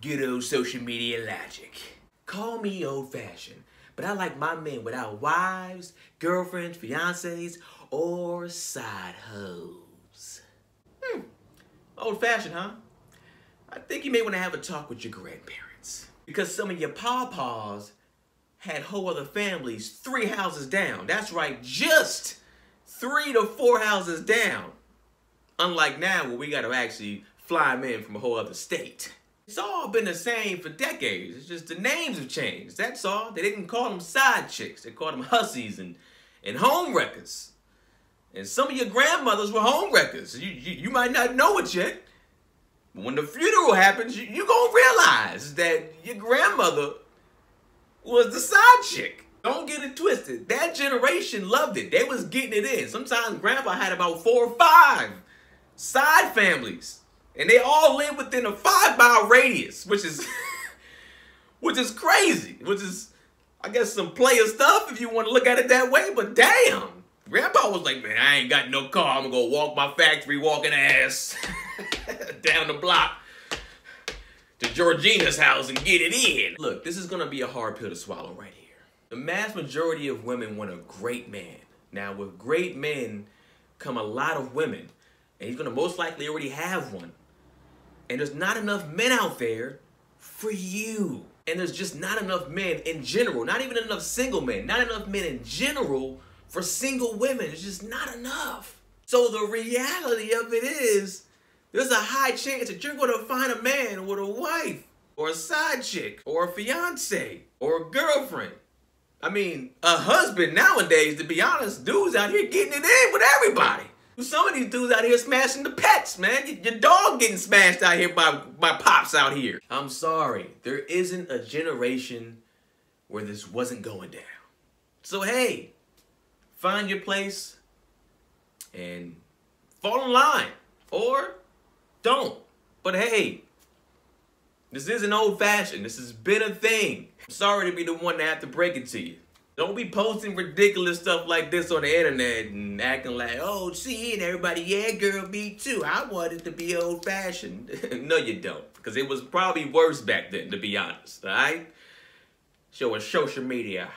Ghetto social media logic. Call me old-fashioned, but I like my men without wives, girlfriends, fiancés, or side hoes. Old-fashioned, huh? I think you may want to have a talk with your grandparents, because some of your pawpaws had whole other families 3 houses down. That's right, just 3 to 4 houses down. Unlike now, where we got to actually fly men from a whole other state. It's all been the same for decades. It's just the names have changed. That's all. They didn't call them side chicks. They called them hussies and home wreckers. And some of your grandmothers were home wreckers. You might not know it yet. But when the funeral happens, you're going to realize that your grandmother was the side chick. Don't get it twisted. That generation loved it. They was getting it in. Sometimes grandpa had about 4 or 5 side families. And they all live within a 5-mile radius, which is, which is crazy. Which is, I guess, some player stuff if you want to look at it that way. But damn, grandpa was like, man, I ain't got no car. I'm going to go walk my factory walking ass down the block to Georgina's house and get it in. Look, this is going to be a hard pill to swallow right here. The mass majority of women want a great man. Now, with great men come a lot of women. And he's going to most likely already have one. And there's not enough men out there for you. And there's just not enough men in general. Not even enough single men. Not enough men in general for single women. It's just not enough. So the reality of it is, there's a high chance that you're going to find a man with a wife, or a side chick, or a fiance, or a girlfriend. I mean, a husband nowadays, to be honest, dudes out here getting it in with everybody. Some of these dudes out here smashing the pets, man. Your dog getting smashed out here by pops out here. I'm sorry, there isn't a generation where this wasn't going down. So hey, find your place and fall in line, or don't. But hey, this isn't old-fashioned. This has been a thing. I'm sorry to be the one to have to break it to you. Don't be posting ridiculous stuff like this on the internet and acting like, oh, see, and everybody, yeah, girl, me too. I wanted to be old-fashioned. No, you don't, because it was probably worse back then, to be honest, all right? Showing social media.